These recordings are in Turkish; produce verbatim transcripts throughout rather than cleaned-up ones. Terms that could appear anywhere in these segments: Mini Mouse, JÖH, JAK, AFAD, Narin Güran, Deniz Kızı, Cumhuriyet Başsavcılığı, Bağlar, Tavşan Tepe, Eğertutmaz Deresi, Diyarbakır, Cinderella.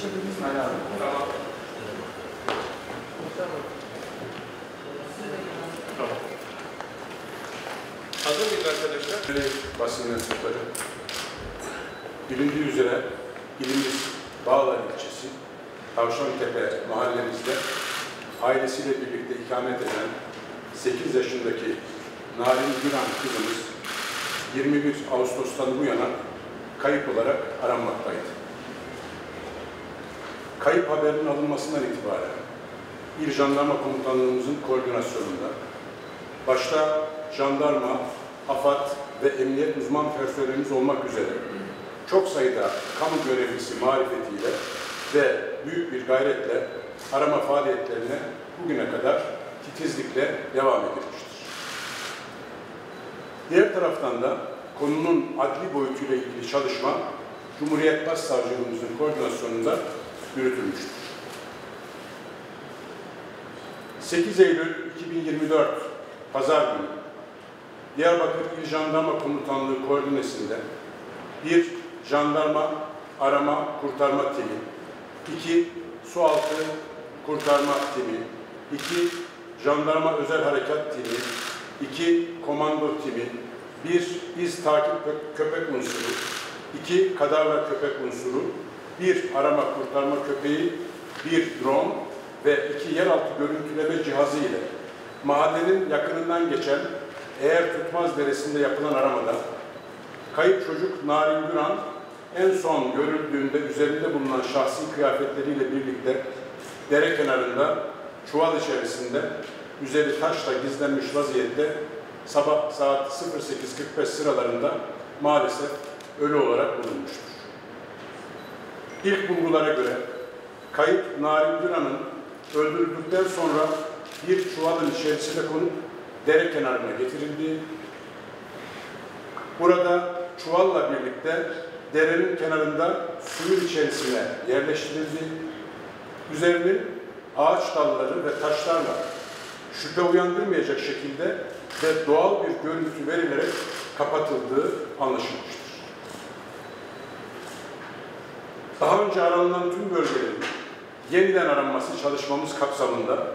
Çalışabiliriz mi abi? Tamam. Tamam. Hazır mıyız arkadaşlar? Basın mensupları. Bilindiği üzere ilimiz Bağlar ilçesi, Tavşan Tepe mahallemizde ailesiyle birlikte ikamet eden sekiz yaşındaki Narin Güran kızımız yirmi bir Ağustos'tan bu yana kayıp olarak aranmaktaydı. Kayıp haberinin alınmasından itibaren İl Jandarma Komutanlığımızın koordinasyonunda başta jandarma, AFAD ve emniyet uzman personelimiz olmak üzere çok sayıda kamu görevlisi marifetiyle ve büyük bir gayretle arama faaliyetlerine bugüne kadar titizlikle devam edilmiştir. Diğer taraftan da konunun adli boyutuyla ilgili çalışma Cumhuriyet Başsavcılığımızın koordinasyonunda yürütülmüştür. sekiz Eylül iki bin yirmi dört Pazar günü Diyarbakır İl Jandarma Komutanlığı koordinesinde bir jandarma arama kurtarma timi, iki su altı kurtarma timi, iki jandarma özel harekat timi, iki komando timi, bir iz takip köpek unsuru, iki kadavra köpek unsuru, bir arama kurtarma köpeği, bir drone ve iki yeraltı görüntüleme cihazı ile mahallenin yakınından geçen Eğertutmaz Deresi'nde yapılan aramada kayıp çocuk Narin Güran en son görüldüğünde üzerinde bulunan şahsi kıyafetleriyle birlikte dere kenarında çuval içerisinde üzeri taşla gizlenmiş vaziyette sabah saat sıfır sekiz kırk beş sıralarında maalesef ölü olarak bulunmuştur. İlk bulgulara göre kayıp Narin Güran'ın öldürüldükten sonra bir çuvalın içerisine konup dere kenarına getirildiği, burada çuvalla birlikte derenin kenarında suyun içerisine yerleştirildiği, üzerinin ağaç dalları ve taşlarla şüphe uyandırmayacak şekilde ve doğal bir görüntü verilerek kapatıldığı anlaşılmıştır. Daha önce aranılan tüm bölgelerin yeniden aranması çalışmamız kapsamında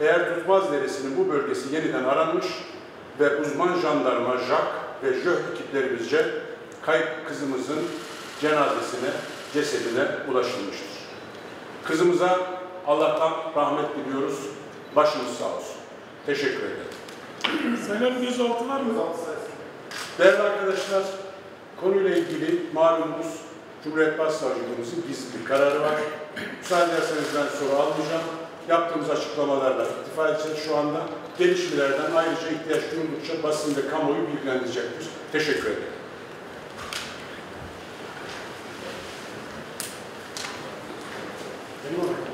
Eğertutmaz Deresi'nin bu bölgesi yeniden aranmış ve uzman jandarma JAK ve JÖH ekiplerimizce kayıp kızımızın cenazesine, cesedine ulaşılmıştır. Kızımıza Allah'tan rahmet diliyoruz. Başınız sağ olsun. Teşekkür ederim. Selam gözaltı var mı? Değerli arkadaşlar, konuyla ilgili malumunuz Cumhuriyet Başsavcılığımızın gizli bir kararı var. Müsaade ederseniz ben soru almayacağım. Yaptığımız açıklamalarla iktifa edeceğiz şu anda. Gelişmelerden ayrıca ihtiyaç duyuldukça basın ve kamuoyu bilgilendirecektir. Teşekkür ederim. Thank you.